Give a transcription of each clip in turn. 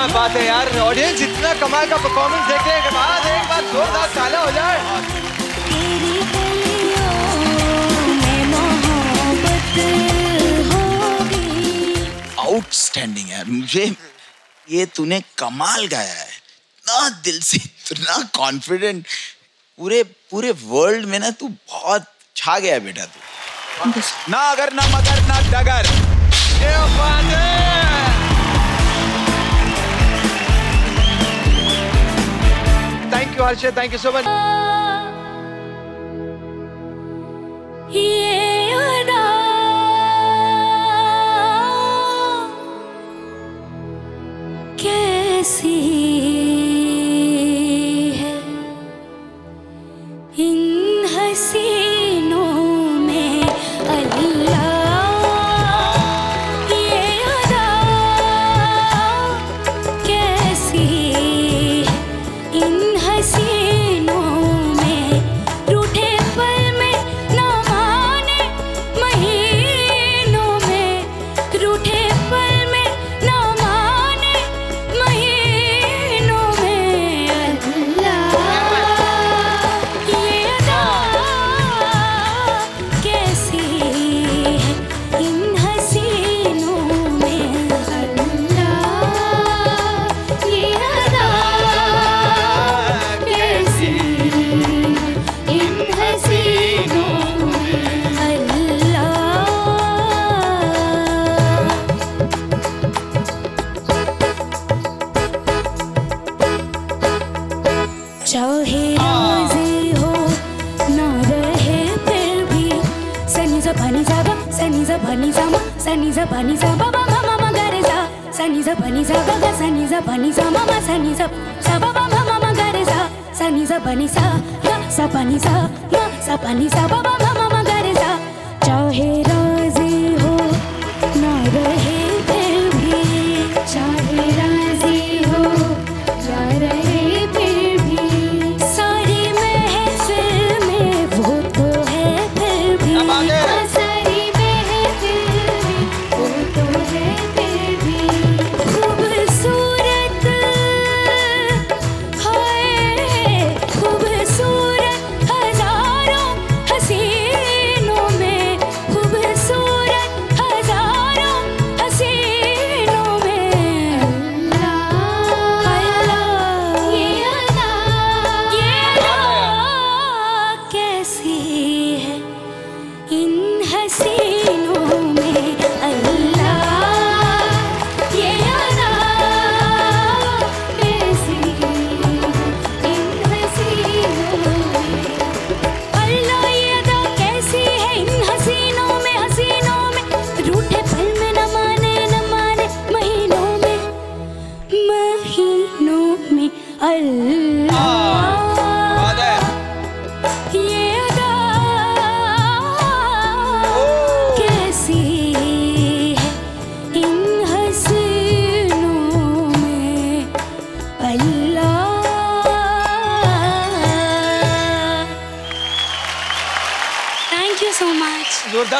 क्या बात है यार, ऑडियंस इतना कमाल का परफॉर्मेंस देखे के बाद एक बार जोरदार ताला हो जाए। आउटस्टैंडिंग यार, मुझे ये तूने कमाल गाया है, इतना दिल से, इतना कॉन्फिडेंट, पूरे पूरे वर्ल्ड में ना तू बहुत छा गया बेटा तू। ना अगर ना मगर ना डगर। Thank you Harshit, thank you so much. कैसी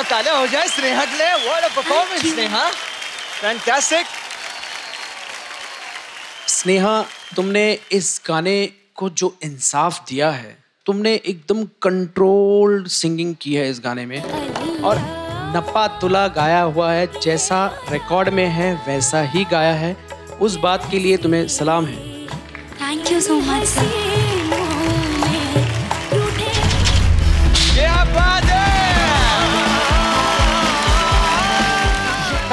ताला हो जाए स्नेहा के लिए। What a performance Sneha, fantastic. Sneha, तुमने इस गाने को जो इंसाफ दिया है, तुमने एकदम कंट्रोल्ड सिंगिंग की है इस गाने में, और नप्पा तुला गाया हुआ है, जैसा रिकॉर्ड में है वैसा ही गाया है, उस बात के लिए तुम्हें सलाम है। Thank you so much.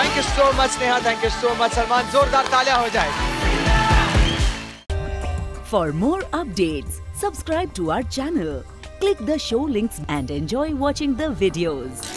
Thank you so much Sneha, thank you so much Salman, जोरदार तालिया हो जाए। For more updates, subscribe to our channel, click the show links and enjoy watching the videos.